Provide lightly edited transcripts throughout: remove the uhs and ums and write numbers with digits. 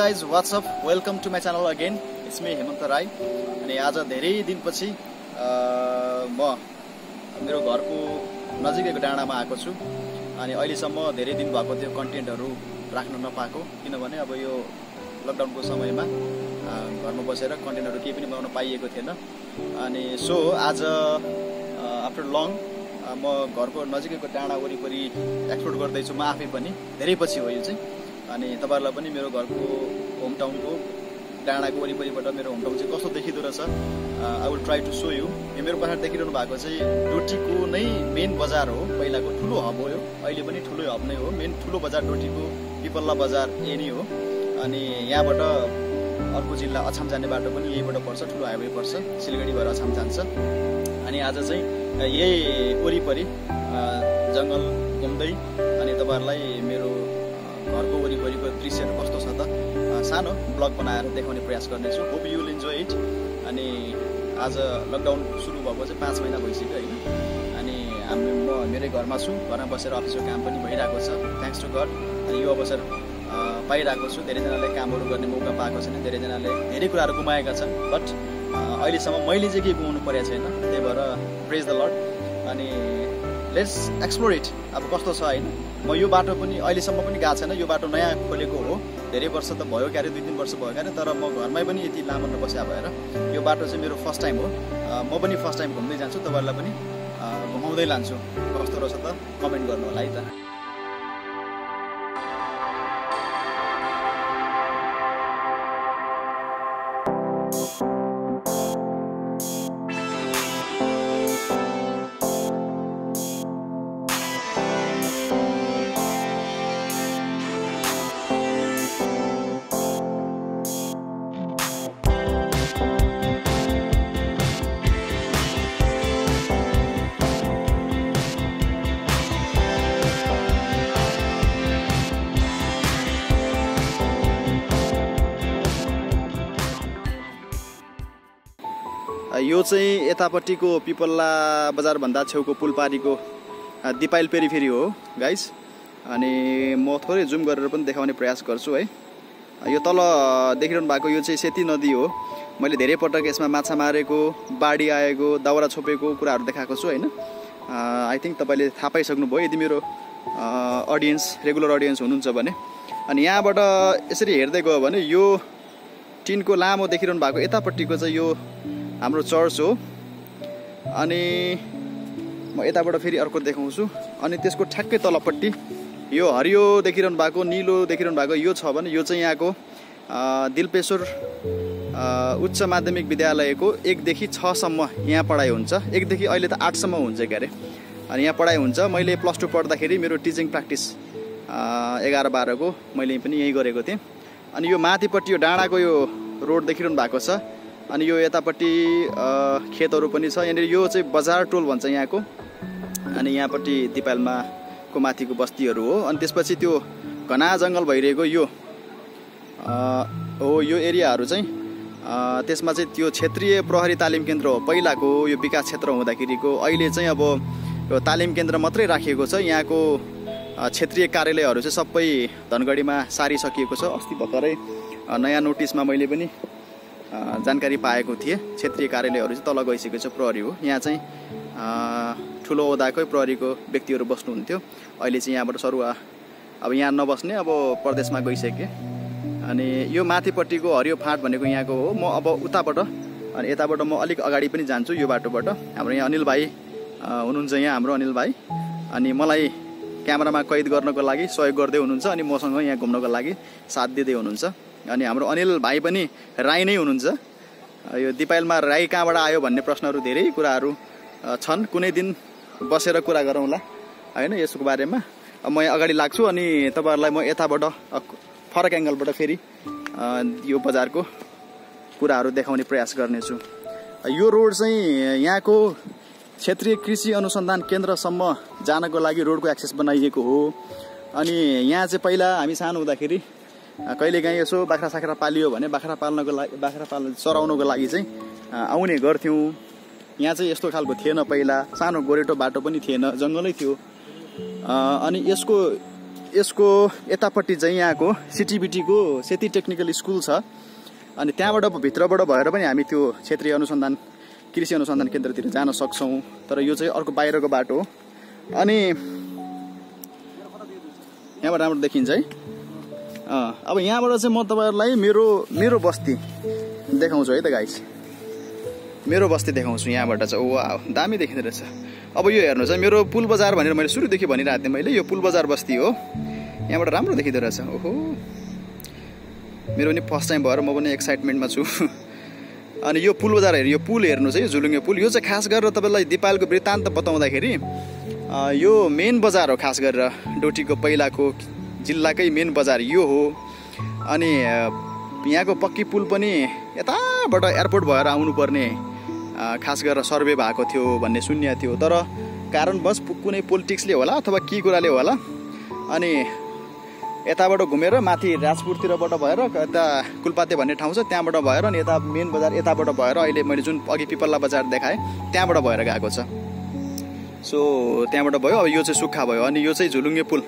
Guys what's up welcome to my channel again it's me Hemant Rai. अनि आज धेरै दिनपछि म मेरो घरको नजिकैको डाँडामा आएको छु। अनि अहिलेसम्म धेरै दिन भएको थियो कन्टेन्टहरू राख्न नपाएको, किनभने अब यो लकडाउनको समयमा घरमा बसेर कन्टेन्टहरू केही पनि बनाउन पाइएको थिएन। अनि सो आज आफ्टर लङ म घरको नजिकैको डाँडा वरिपरि एक्सप्लोर गर्दैछु म आफै पनि, धेरै पछि हो यो चाहिँ। अनि तपाईहरुलाई पनि मेरो घरको होमटाउनको डाँडाको वरिपरिबाट मेरो होमटाउन चाहिँ कस्तो देखिँदो रहेछ I will try to show you. यो मेरो पाखा देखिरहनु भएको चाहिँ डोटीको नै मेन बजार हो, पहिलाको ठुलो हब हो यो, अहिले पनि ठुलो हब नै हो। मेन ठुलो बजार डोटीको पिपल्ला बजार यही नै हो। अनि यहाँबाट अर्को जिल्ला अछाम जाने बाटो पनि यहीबाट पर्छ, ठुलो हाइवे पर्छ, सिलगढी भएर अछाम जान्छ। अनि आज चाहिँ यही वरिपरि जङ्गल घुम्दै अनि तपाईहरुलाई मेरो घरको वरिपरिको दृश्यहरू कस्तो छ त सानो ब्लग बनाएर देखाउने प्रयास गर्नेछु। Hope you will enjoy it. अनि आज लकडाउन सुरु भएको चाहिँ 5 महिना भइसक्यो होइन। अनि म मेरै घरमा छु, घरमा बसेर अफिसको काम पनि भइरहेको छ थ्याङ्क्स टु गड। अनि यो अवसर पाइरहेको छु, धेरैजनाले कामहरू गर्ने मौका पाएको छैन, धेरैजनाले धेरै कुराहरू गुमाएका छन्, बट अहिलेसम्म मैले चाहिँ केही गुमाउनु परेको छैन, त्यही भएर प्रेज द लर्ड। अनि लेट्स एक्सप्लोर इट, अब कस्तो छ होइन। म यो बाटो पनि अहिलेसम्म पनि गएको छैन, यो बाटो नयाँ खोलेको हो, धेरै वर्ष त भयो क्यारे, 2-3 वर्ष भयो क्यारे, तर म घरमै पनि यति लामो नबस्या भएर यो बाटो चाहिँ मेरो फर्स्ट टाइम हो। म पनि फर्स्ट टाइम घुम्दै जान्छु, तपाईँहरूलाई पनि घुमाउँदै लान्छु, कस्तो रहेछ त कमेन्ट गर्नु होला है त। यो चाहिँ यतापट्टिको पिपल्ला बजारभन्दा छेउको पुलपारीको दिपायल पेरिफेरी हो गाइस। अनि म थोरै जुम गरेर पनि देखाउने प्रयास गर्छु है। यो तल देखिरहनु भएको यो चाहिँ सेती नदी हो। मैले धेरै पटक यसमा माछा मारेको, बाढी आएको, दाउरा छोपेको कुराहरू देखाएको छु होइन। आई थिङ्क तपाईँले थाहा पाइसक्नुभयो यदि मेरो अडियन्स रेगुलर अडियन्स हुनुहुन्छ भने। अनि यहाँबाट यसरी हेर्दै गयो भने यो टिनको लामो देखिरहनु भएको यतापट्टिको चाहिँ यो हाम्रो चर्च हो। अनि म यताबाट फेरि अर्को देखाउँछु। अनि त्यसको ठ्याक्कै तलपट्टि यो हरियो देखिरहनु भएको, निलो देखिरहनु भएको यो छ भने यो चाहिँ यहाँको दिलपेश्वर उच्च माध्यमिक विद्यालयको 1 देखि 6 सम्म यहाँ पढाइ हुन्छ, 1 देखि अहिले त 8 सम्म हुन्छ क्यारे। अनि यहाँ पढाइ हुन्छ। मैले +2 पढ्दाखेरि मेरो टिचिङ प्र्याक्टिस 11-12 को मैले पनि यहीँ गरेको थिएँ। अनि यो माथिपट्टि यो डाँडाको यो रोड देखिरहनु भएको छ। अनि यो यतापट्टि खेतहरू पनि छ। यहाँनिर यो चाहिँ बजार टोल भन्छ यहाँको। अनि यहाँपट्टि दिपालमा को माथिको बस्तीहरू हो। अनि त्यसपछि त्यो घना जङ्गल भइरहेको यो हो यो एरियाहरू चाहिँ त्यसमा चाहिँ त्यो क्षेत्रीय प्रहरी तालिम केन्द्र हो। पहिलाको यो विकास क्षेत्र हुँदाखेरिको, अहिले चाहिँ अब यो तालिम केन्द्र मात्रै राखिएको छ। यहाँको क्षेत्रीय कार्यालयहरू चाहिँ सबै धनगढीमा सारिसकिएको छ। अस्ति भर्खरै नयाँ नोटिसमा मैले पनि जानकारी पाएको थिएँ। क्षेत्रीय कार्यालयहरू चाहिँ तल गइसकेको छ, प्रहरी हो। यहाँ चाहिँ ठुलो ओदाकै प्रहरीको व्यक्तिहरू बस्नुहुन्थ्यो, अहिले चाहिँ यहाँबाट सरुवा अब यहाँ नबस्ने, अब प्रदेशमा गइसके। अनि यो माथिपट्टिको हरियो फाँट भनेको यहाँको हो। म अब उताबाट अनि यताबाट म अलिक अगाडि पनि जान्छु यो बाटोबाट। हाम्रो यहाँ अनिल भाइ हुनुहुन्छ, यहाँ हाम्रो अनिल भाइ। अनि मलाई क्यामेरामा कैद गर्नको लागि सहयोग गर्दै हुनुहुन्छ, अनि मसँग यहाँ घुम्नको लागि साथ दिँदै हुनुहुन्छ। अनि हाम्रो अनिल भाइ पनि राई नै हुनुहुन्छ। यो दिपायलमा राई कहाँबाट आयो भन्ने प्रश्नहरू धेरै कुराहरू छन्, कुनै दिन बसेर कुरा गरौँला होइन यसको बारेमा। म यहाँ अगाडि लाग्छु अनि तपाईँहरूलाई म यताबाट फरक एङ्गलबाट फेरि यो बजारको कुराहरू देखाउने प्रयास गर्नेछु। यो रोड चाहिँ यहाँको क्षेत्रीय कृषि अनुसन्धान केन्द्रसम्म जानको लागि रोडको एक्सेस बनाइएको हो। अनि यहाँ चाहिँ पहिला हामी सानो हुँदाखेरि कहिलेकाहीँ यसो बाख्रा साख्रा पालियो भने बाख्रा पाल्न चराउनुको लागि चाहिँ आउने गर्थ्यौँ। यहाँ चाहिँ यस्तो खालको थिएन, पहिला सानो गोरेटो बाटो पनि थिएन, जङ्गलै थियो। अनि यसको यसको यतापट्टि चाहिँ यहाँको सिटिबिटीको सेती टेक्निकल स्कुल छ, अनि त्यहाँबाट भित्रबाट भएर पनि हामी त्यो क्षेत्रीय अनुसन्धान कृषि अनुसन्धान केन्द्रतिर जान सक्छौँ। तर यो चाहिँ अर्को बाहिरको बाटो हो। अनि यहाँबाट राम्रो देखिन्छ है। अब यहाँबाट चाहिँ म तपाईहरुलाई मेरो बस्ती देखाउँछु है त गाइस, मेरो बस्ती देखाउँछु यहाँबाट चाहिँ। वाह दामी देखिँदै रहेछ। अब यो हेर्नु चाहिँ मेरो पुलबजार भनेर मैले सुरुदेखि भनिरहेको थिएँ, मैले यो पुलबजार बस्ती हो। यहाँबाट राम्रो देखिँदै रहेछ। ओहो मेरो पनि फर्स्ट टाइम भएर म पनि एक्साइटमेन्टमा छु। अनि यो पुलबजार हेर्नु, यो पुल हेर्नु चाहिँ, यो झुलुङ्गे पुल, यो चाहिँ खास गरेर तपाईँलाई दिपालको वृत्तान्त बताउँदाखेरि यो मेन बजार हो, खास गरेर डोटीको पहिलाको जिल्लाकै मेन बजार यो हो। अनि यहाँको पक्की पुल पनि यताबाट एयरपोर्ट भएर आउनुपर्ने खास गरेर सर्वे भएको थियो भन्ने सुन्ने थियो, तर कारणवश कुनै पोलिटिक्सले होला अथवा के कुराले होला अनि यताबाट घुमेर माथि राजपुरतिरबाट भएर यता कुलपाते भन्ने ठाउँ छ त्यहाँबाट भएर, अनि यता मेन बजार यताबाट भएर अहिले मैले जुन अघि पिपल्ला बजार देखाएँ त्यहाँबाट भएर गएको छ। सो त्यहाँबाट भयो। अब यो चाहिँ सुक्खा भयो। अनि यो चाहिँ झुलुङ्गे पुल,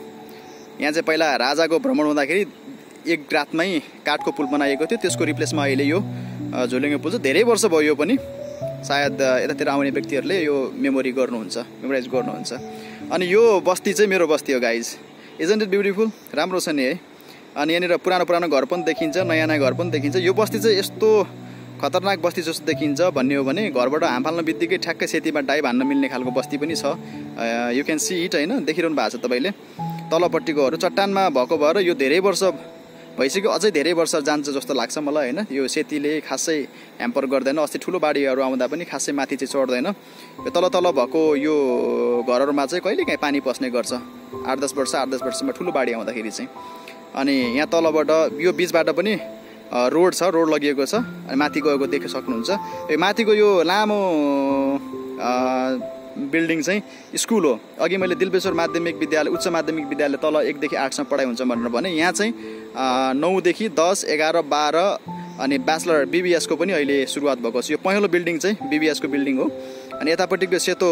यहाँ चाहिँ पहिला राजाको भ्रमण हुँदाखेरि एक रातमै काठको पुल बनाइएको थियो, त्यसको रिप्लेसमा अहिले यो झुलुङ्गे पुल छ। धेरै वर्ष भयो यो पनि, सायद यतातिर आउने व्यक्तिहरूले यो मेमोराइज गर्नुहुन्छ। अनि यो बस्ती चाहिँ मेरो बस्ती हो गाइज। Isn't it beautiful? राम्रो छ नि है। अनि यहाँनिर पुरानो पुरानो घर पनि देखिन्छ, नयाँ नयाँ घर पनि देखिन्छ। यो बस्ती चाहिँ यस्तो खतरनाक बस्ती जस्तो देखिन्छ भन्ने हो भने घरबाट हाम फाल्न बित्तिकै ठ्याक्कै सेतीमा डाइभ हान्न मिल्ने खालको बस्ती पनि छ। यु क्यान सी इट, होइन देखिरहनु भएको छ तपाईँले। तलपट्टिकोहरू चट्टानमा भएको भएर यो धेरै वर्ष भइसक्यो, अझै धेरै वर्ष जान्छ जस्तो लाग्छ मलाई, होइन। यो सेतीले खासै ह्याम्पर गर्दैन, अस्ति ठुलो बाढीहरू आउँदा पनि खासै माथि चाहिँ चढ्दैन। यो तल तल भएको यो घरहरूमा चाहिँ कहिलेकाहीँ पानी पस्ने गर्छ, 8-10 वर्षमा ठुलो बाढी आउँदाखेरि चाहिँ। अनि यहाँ तलबाट यो बिचबाट पनि रोड छ, रोड लगिएको छ, अनि माथि गएको देख्न सक्नुहुन्छ। यो माथिको यो लामो बिल्डिङ चाहिँ स्कुल हो। अघि मैले दिलबेश्वर माध्यमिक विद्यालय, उच्च माध्यमिक विद्यालय तल 1-8 पढाइ हुन्छ भनेर भने, यहाँ चाहिँ 9-10, 11, 12 अनि ब्याचलर बिबिएसको पनि अहिले सुरुवात भएको छ। यो पहिलो बिल्डिङ चाहिँ बिबिएसको बिल्डिङ हो। अनि यतापट्टिको सेतो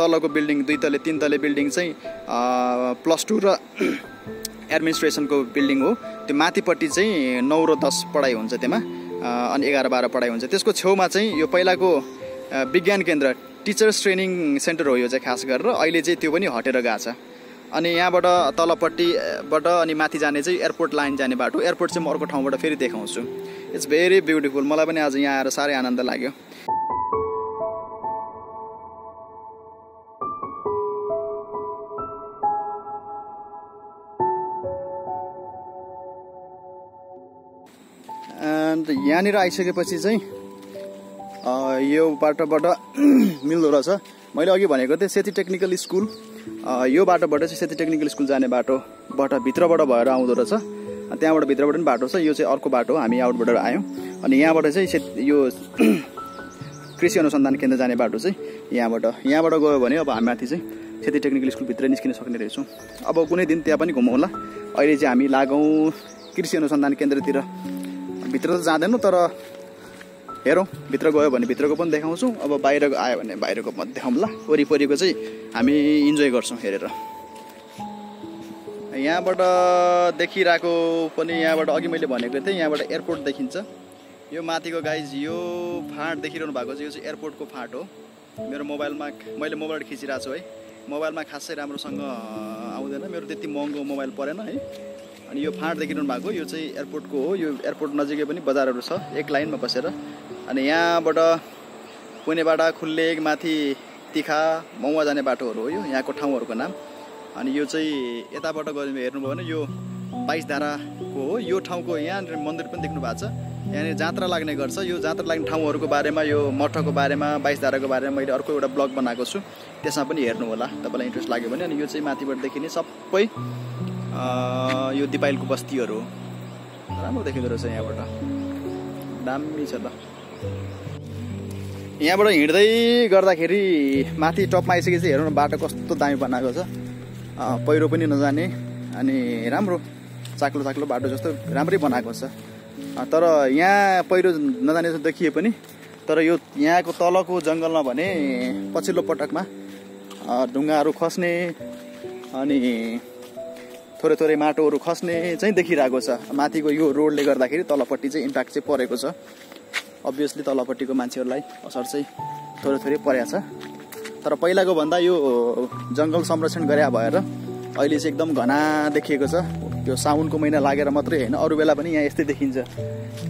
तलको बिल्डिङ 2 तले 3 तले बिल्डिङ चाहिँ +2 र एडमिनिस्ट्रेसनको बिल्डिङ हो। त्यो माथिपट्टि चाहिँ 9 र 10 पढाइ हुन्छ त्यसमा, अनि 11-12 पढाइ हुन्छ। त्यसको छेउमा चाहिँ यो पहिलाको विज्ञान केन्द्र, टिचर्स ट्रेनिङ सेन्टर हो यो चाहिँ खास गरेर, अहिले चाहिँ त्यो पनि हटेर गएको छ। अनि यहाँबाट तलपट्टिबाट अनि माथि जाने चाहिँ एयरपोर्ट लाइन जाने बाटो, एयरपोर्ट चाहिँ म अर्को ठाउँबाट फेरि देखाउँछु। It's very beautiful. मलाई पनि आज यहाँ आएर साह्रै आनन्द लाग्यो। अन्त यहाँनिर आइसकेपछि चाहिँ यो बाटोबाट मिल्दो रहेछ। मैले अघि भनेको थिएँ सेती टेक्निकल स्कुल, यो बाटोबाट चाहिँ सेती टेक्निकल स्कुल जाने बाटोबाट भित्रबाट भएर आउँदो रहेछ। त्यहाँबाट भित्रबाट पनि बाटो छ, यो चाहिँ अर्को बाटो, हामी आउटबाट आयौँ। अनि यहाँबाट चाहिँ यो कृषि अनुसन्धान केन्द्र जाने बाटो चाहिँ यहाँबाट गयो भने अब हामी माथि चाहिँ सेती टेक्निकल स्कुलभित्र निस्किन सक्ने रहेछौँ। अब कुनै दिन त्यहाँ पनि घुमाउँला। अहिले चाहिँ हामी लागौँ कृषि अनुसन्धान केन्द्रतिर। भित्र त जाँदैनौँ, तर हेरौँ भित्र गयो भने भित्रको पनि देखाउँछौँ, अब बाहिरको आयो भने बाहिरको पनि देखाउँला। वरिपरिको चाहिँ हामी इन्जोय गर्छौँ हेरेर। यहाँबाट देखिरहेको पनि, यहाँबाट अघि मैले भनेको थिएँ यहाँबाट एयरपोर्ट देखिन्छ। यो माथिको गाइज यो फाँट देखिरहनु भएको छ, यो चाहिँ एयरपोर्टको फाँट हो। मेरो मोबाइलमा मैले मोबाइल खिचिरहेको छु है, मोबाइलमा खासै राम्रोसँग आउँदैन, मेरो त्यति महँगो मोबाइल परेन है। अनि यो फाँट देखिरहनु भएको यो चाहिँ एयरपोर्टको हो। यो एयरपोर्ट नजिकै पनि बजारहरू छ एक लाइनमा बसेर। अनि यहाँबाट पुनेबाट खुल्लेक माथि तिखा मौवा जाने बाटोहरू हो यो यहाँको ठाउँहरूको नाम। अनि यो चाहिँ यताबाट गएर हेर्नुभयो भने यो 22 धाराको हो। यो ठाउँको यहाँनिर मन्दिर पनि देख्नु भएको छ, यहाँनिर जात्रा लाग्ने गर्छ। यो जात्रा लाग्ने ठाउँहरूको बारेमा, यो मठको बारेमा, 22 धाराको बारेमा मैले अर्को एउटा ब्लग बनाएको छु, त्यसमा पनि हेर्नु होला तपाईँलाई इन्ट्रेस्ट लाग्यो भने। अनि यो चाहिँ माथिबाट देखिने सबै यो दिपायलको बस्तीहरू हो। राम्रो देखिँदो रहेछ यहाँबाट, दामी छ। यहाँबाट हिँड्दै गर्दाखेरि माथि टपमा आइसकेपछि हेर्नु बाटो कस्तो दामी बनाएको छ, पहिरो पनि नजाने, अनि राम्रो चाक्लो चाक्लो बाटो जस्तो राम्रै बनाएको छ। तर यहाँ पहिरो नजाने जस्तो देखिए पनि, तर यो यहाँको तलको जङ्गलमा भने पछिल्लो पटकमा ढुङ्गाहरू खस्ने, अनि थोरै थोरै माटोहरु खस्ने चाहिँ देखिरहेको छ। माथिको यो रोडले गर्दाखेरि तलपट्टि चाहिँ इम्प्याक्ट चाहिँ परेको छ। अब्भियसली तलपट्टिको मान्छेहरुलाई असर चाहिँ थोरै थोरै परेको छ। तर पहिलाको भन्दा यो जंगल संरक्षण गरे भएर अहिले चाहिँ एकदम घना देखिएको छ। यो साउनको महिना लागेर मात्रै हैन, अरु बेला पनि यहाँ यस्तै देखिन्छ।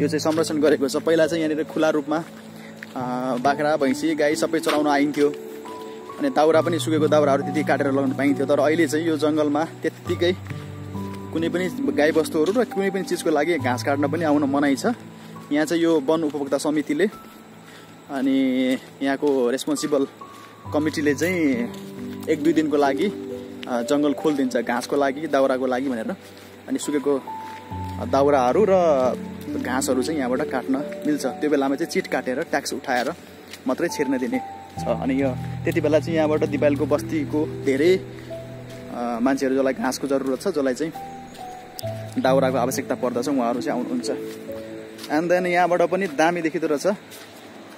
यो चाहिँ संरक्षण गरेको छ। पहिला चाहिँ यहाँ खुला रूपमा बाख्रा भैंसी गाई सबै चराउन आइन्थ्यो अनि दाउरा पनि सुकेको दाउराहरु त्यति काटेर लगाउन पाइन्थ्यो। तर अहिले चाहिँ यो जंगलमा त्यतिकै कुनै पनि गाई बस्तुहरु र कुनै पनि चीजको लागि घाँस काट्न पनि आउन मनाइ छ। यहाँ चाहिँ यो वन उपभोक्ता समितिले अनि यहाँको रेस्पोन्सिबल कमिटीले चाहिँ 1-2 दिनको लागि जंगल खोलिदिन्छ घाँसको लागि दाउराको लागि भनेर। अनि सुकेको दाउराहरु र घाँसहरु चाहिँ यहाँबाट काट्न मिल्छ। त्यो बेलामा चाहिँ चिट काटेर ट्याक्स उठाएर मात्रै छिर्न दिने छ। अनि यो त्यति बेला चाहिँ यहाँबाट दिपायलको बस्तीको धेरै मान्छेहरु जसलाई घाँसको जरुरत छ जसलाई चाहिँ दाउराको आवश्यकता पर्दछ उहाँहरु चाहिँ आउनुहुन्छ। एन्ड देन यहाँबाट पनि दामी देखिदो रहेछ।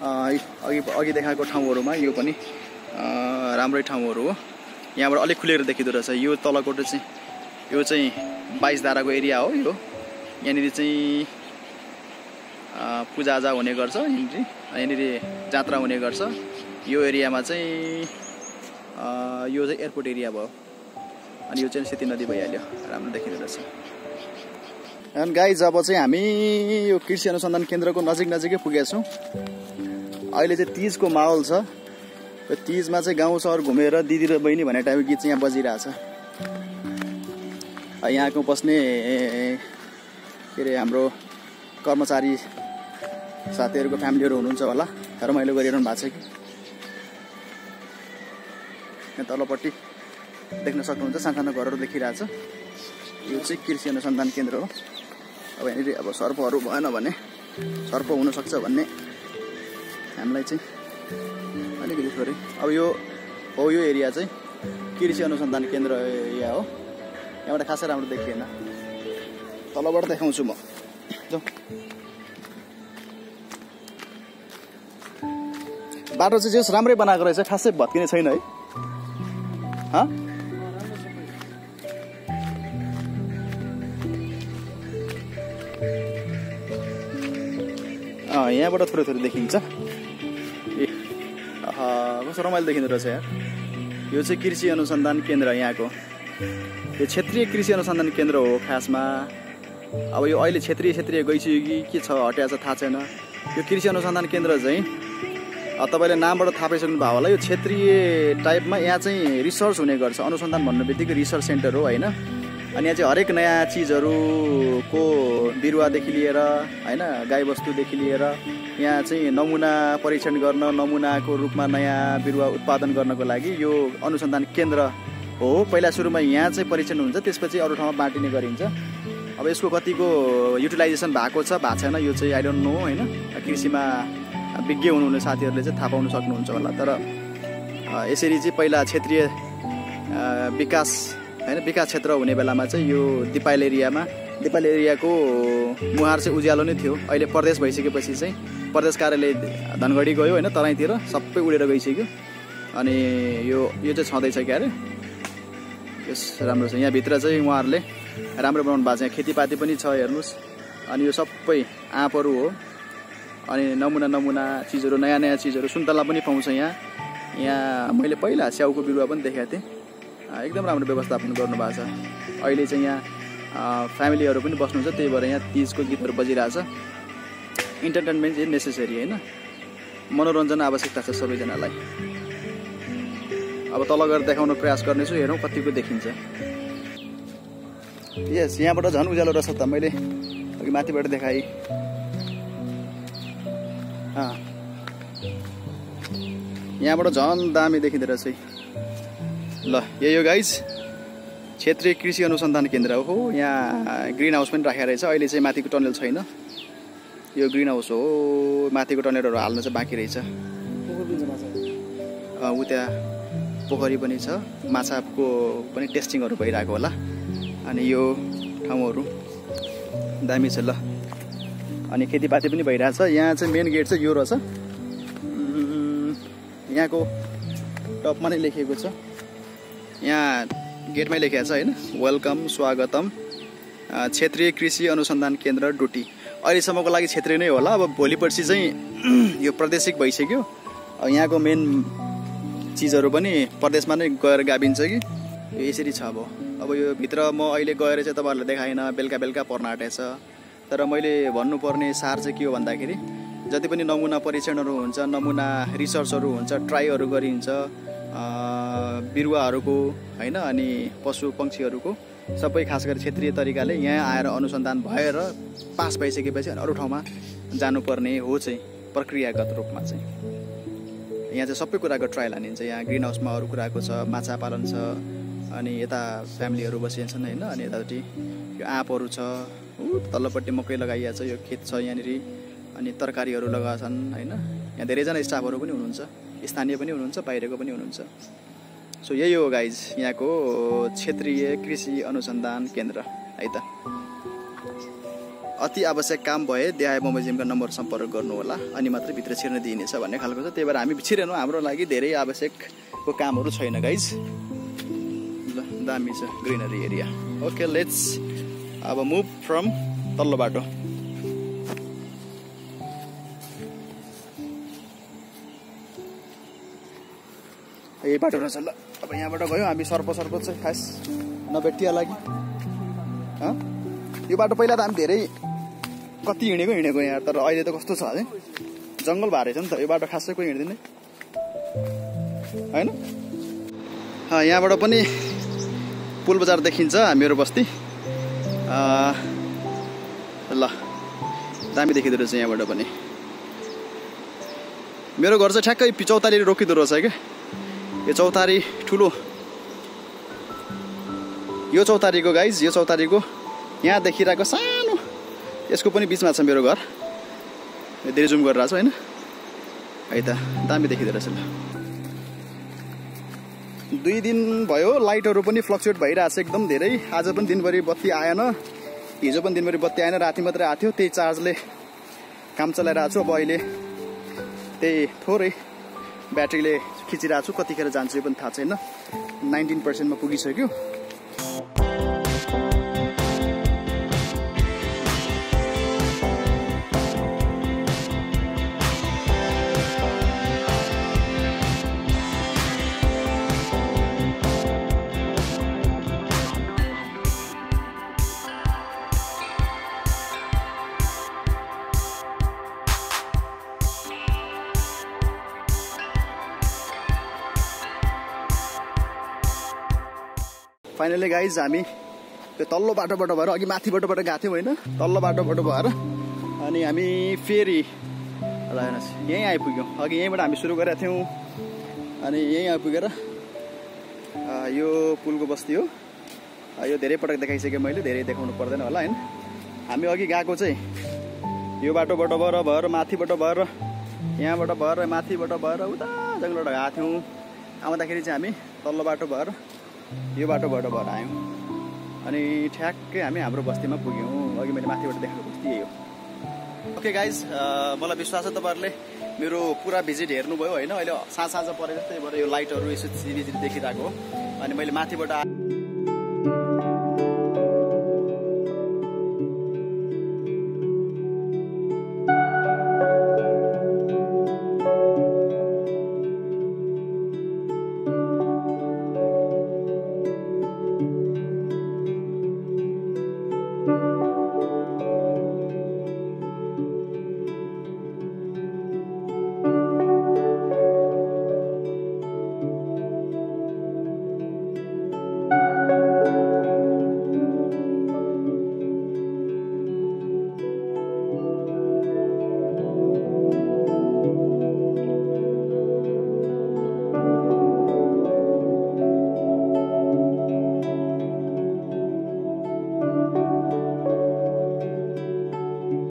अघि देखाएको ठाउँहरुमा यो पनि राम्रै ठाउँहरु हो। यहाँबाट अलि खुलेर देखिदो रहेछ। यो तलकोट चाहिँ यो चाहिँ 22 धाराको एरिया हो। यो यहाँनिर चाहिँ पूजाआजा हुने गर्छ, यहाँनिर जात्रा हुने गर्छ। यो एरियामा चाहिँ यो चाहिँ एयरपोर्ट एरिया भयो। अनि यो चाहिँ सेती नदी भइहाल्यो, राम्रो देखिँदो रहेछ। अनि गाइज अब चाहिँ हामी यो कृषि अनुसन्धान केन्द्रको नजिकै पुगेका छौँ। अहिले चाहिँ तीजको माहौल छ। यो तीजमा चाहिँ गाउँ शहर घुमेर दिदी र बहिनी भन्ने टाइपको गीत चाहिँ यहाँ बजिरहेछ। यहाँको बस्ने के अरे हाम्रो कर्मचारी साथीहरुको फ्यामिलीहरु हुनुहुन्छ होला, रमाइलो गरिरहनु भएको छ। यहाँ तलपट्टि देख्न सक्नुहुन्छ सानसानो घरहरु देखिरहेछ। यो चाहिँ कृषि अनुसन्धान केन्द्र हो। अब यहाँनिर अब सर्पहरु भएन भने सर्प हुन सक्छ भन्ने हामीलाई चाहिँ अलिकति थोरै। अब यो हो यो एरिया चाहिँ कृषि अनुसन्धान केन्द्र एरिया हो। यहाँबाट खासै राम्रो देखिएन, तलबाट देखाउँछु म। बाटो चाहिँ जस राम्रै बनाएको रहेछ, खासै भत्किने छैन है। यहाँबाट थोरै थोरै देखिन्छ। कस्तो रमाइलो देखिँदो रहेछ यार। यो चाहिँ कृषि अनुसन्धान केन्द्र यहाँको, यो क्षेत्रीय कृषि अनुसन्धान केन्द्र हो खासमा। अब यो अहिले क्षेत्रीय गइसक्यो कि के छ हट्या छ थाहा छैन। यो कृषि अनुसन्धान केन्द्र चाहिँ तपाईले नामबाट थाहा पाइसक्नु भयो होला। यो क्षेत्रीय टाइपमा यहाँ चाहिँ रिसर्च हुने गर्छ। अनुसन्धान भन्ने बित्तिकै रिसर्च सेन्टर हो हैन। अनि यहाँ चाहिँ हरेक नयाँ चीजहरुको बिरुवादेखि लिएर हैन गाईबस्तुदेखि लिएर यहाँ चाहिँ नमुना परीक्षण गर्न नमुनाको रूपमा नयाँ बिरुवा उत्पादन गर्नको लागि यो अनुसन्धान केन्द्र हो। पहिला सुरुमा यहाँ चाहिँ परीक्षण हुन्छ, त्यसपछि अरु ठाउँमा बाँड्ने गरिन्छ। अब यसको कतिको युटिलाइजेसन भएको छ भा छैन यो चाहिँ आई डोन्ट नो हैन। कृषिमा विज्ञ हुनुहुने साथीहरुले चाहिँ थाहा पाउन सक्नुहुन्छ होला। तर यसरी चाहिँ पहिला क्षेत्रीय विकास हैन विकास क्षेत्र हुने बेलामा चाहिँ यो दिपायल एरियाको मुहार चाहिँ उज्यालो नै थियो। अहिले प्रदेश भइसकेपछि चाहिँ प्रदेश कार्यालय धनगढी गयो हैन, तराईतिर सबै उडेर गइसक्यो। अनि यो चाहिँ छँदैछ के अरे यस राम्रो छ। यहाँ भित्र चाहिँ उहाँहरुले राम्रो बनाउनु भएको छ। यहाँ खेतीपाती पनि छ हेर्नुस्। अनि यो सबै आँपहरु हो। अनि नमुना चीजहरु नयाँ चीजहरु सुन्तला पनि पाउँछ यहाँ। मैले पहिला स्याउको बिरुवा पनि देखेको थिएँ। एकदम राम्रो व्यवस्थापन गर्नुभएको छ। अहिले चाहिँ यहाँ फ्यामिलीहरु पनि बस्नुहुन्छ, त्यही भएर यहाँ तीजको गीतहरु बजिरहेछ। इन्टरटेनमेन्ट इज नेसेसरी हैन, मनोरञ्जन आवश्यकता छ सबैजनालाई। अब तल गएर देखाउन प्रयास गर्नेछु, हेरौं कतिको देखिन्छ। यस यहाँबाट झन् उज्यालो रहेछ त। मैले अघि माथिबाट देखाइ यहाँबाट झन् दामी देखिँदो रहेछ। ल यही हो गाइज क्षेत्रीय कृषि अनुसन्धान केन्द्र हो। यहाँ ग्रिन हाउस पनि राखेको रहेछ। अहिले चाहिँ माथिको टनल छैन, यो ग्रिन हाउस हो। माथिको टनलहरू हाल्न चाहिँ बाँकी रहेछ। त्यहाँ पोखरी पनि छ, माछाको पनि टेस्टिङहरू भइरहेको होला। अनि यो ठाउँहरू दामी छ। ल अनि खेतीपाती पनि भइरहेछ। यहाँ चाहिँ मेन गेट चाहिँ यो रहेछ। यहाँको टपमा नै लेखिएको छ। यहाँ गेट में लेखा है हैन वेलकम स्वागतम क्षेत्रीय कृषि अनुसंधान केन्द्र डोटी। अहिलेसम्म को लागि क्षेत्रीय नै होला, अब भोलि पर्सि चाहिँ यो प्रादेशिक भइसक्यो। यहाँ को मेन चीजहरु पनि प्रदेशमा नै गएर गाभिन्छ कि यो यसरी छ। अब यो भित्र म अहिले गएर चाहिँ तपाईहरुलाई देखाइन, बेलका बेलका पर्न आँटेछ। तर मैले भन्नुपर्ने सार चाहिँ के हो भन्दाखेरि जति पनि नमूना परीक्षणहरु हुन्छ, नमूना रिसर्चहरु हुन्छ, ट्राईहरु गरिन्छ बिरुवाहरुको हैन अनि पशु पक्षीहरुको सबै खास गरी क्षेत्रीय तरिकाले यहाँ आएर अनुसन्धान भएर पास भइसकेपछि अरू ठाउँमा जानुपर्ने हो चाहिँ प्रक्रियागत रूपमा चाहिँ। यहाँ चाहिँ सबै कुराको ट्रायल हानिन्छ। यहाँ ग्रीन हाउसमा अरू कुराको छ, माछा पालन छ, अनि यता फ्यामिलीहरु बसिन्छन् हैन, अनि यतापट्टि यो आँपहरु छ, तल्लोपट्टि मकै लगाइया छ, यो खेत छ यहाँनिर, अनि तरकारीहरु लगाछन् हैन। यहाँ धेरैजना स्टाफहरु पनि हुनुहुन्छ, स्थानीय पनि हुनुहुन्छ, बाहिरको पनि हुनुहुन्छ। सो यही हो गाइज यहाँको क्षेत्रीय कृषि अनुसन्धान केन्द्र है त। अति आवश्यक काम भए देहाय बमोजिमका नम्बर सम्पर्क गर्नुहोला, अनि मात्र भित्र छिर्न दिइनेछ भन्ने खालको छ। त्यही भएर हामी छिरेनौ, हाम्रो लागि धेरै आवश्यकको कामहरु छैन गाइज। ल दामी छ ग्रीनरी एरिया। ओके लेट्स अब मुभ फ्रम तल्लो बाटो। यही बाटो रहेछ ल। अब यहाँबाट गयो हामी सर्प चाहिँ खास नभेटिया लागि। यो बाटो पहिला त हामी धेरै कति हिँडेको यहाँ, तर अहिले त कस्तो छ है जंगल भरेछ नि त, यो बाटो खासै कोही हिँड्दैन हैन। यहाँबाट पनि पुल बजार देखिन्छ हामीहरु बस्ती। ल दामी देखिदो रहेछ यहाँबाट पनि। मेरो घर चाहिँ ठ्याक्कै चौतारी रोकिदो रहेछ क्या। यो चौतारी ठुलो, यो चौतारीको गाइज, यो चौतारीको यहाँ देखिरहेको सानो यसको पनि बीचमा छ मेरो घर। धेरै जुम गरिरहेको छु हैन, है त दामी देखिदो रहेछ। दुई दिन भयो लाइटहरू पनि फ्लक्चुएट भइरहेछ एकदम धेरै। आज पनि दिनभरि बत्ती आएन, हिजो पनि दिनभरि बत्ती आएन, राति मात्रै आएको थियो। त्यही चार्जले काम चलाइरहेको छु। अब अहिले त्यही थोरै ब्याट्रीले खिचिरहेको छु, कतिखेर जान्छु यो पनि थाहा छैन। 19% मा पुगिसक्यो। फाइनली गाइज हामी त्यो तल्लो बाटोबाट भएर अघि माथिबाटबाट गएको थियौँ होइन, तल्लो बाटोबाट भएर अनि हामी फेरि यहीँ आइपुग्यौँ। अघि यहीँबाट हामी सुरु गरेका थियौँ अनि यहीँ आइपुगेर यो पुलको बस्ती हो। यो धेरै पटक देखाइसकेँ मैले, धेरै देखाउनु पर्दैन होला होइन। हामी अघि गएको चाहिँ यो बाटोबाट भएर माथिबाट भएर यहाँबाट भएर माथिबाट भएर उता जङ्गलबाट गएको थियौँ। आउँदाखेरि चाहिँ हामी तल्लो बाटो भएर यो बाटोबाट भएर आयौँ अनि ठ्याक्कै हामी हाम्रो बस्तीमा पुग्यौँ। अघि मैले माथिबाट देखेको बस्ती यही हो। ओके गाइज मलाई विश्वास छ तपाईँहरूले मेरो पुरा भिजिट हेर्नुभयो होइन। अहिले साँझ परेको, त्यही भएर यो लाइटहरू यसो चिरिचिरी देखिरहेको हो। अनि मैले माथिबाट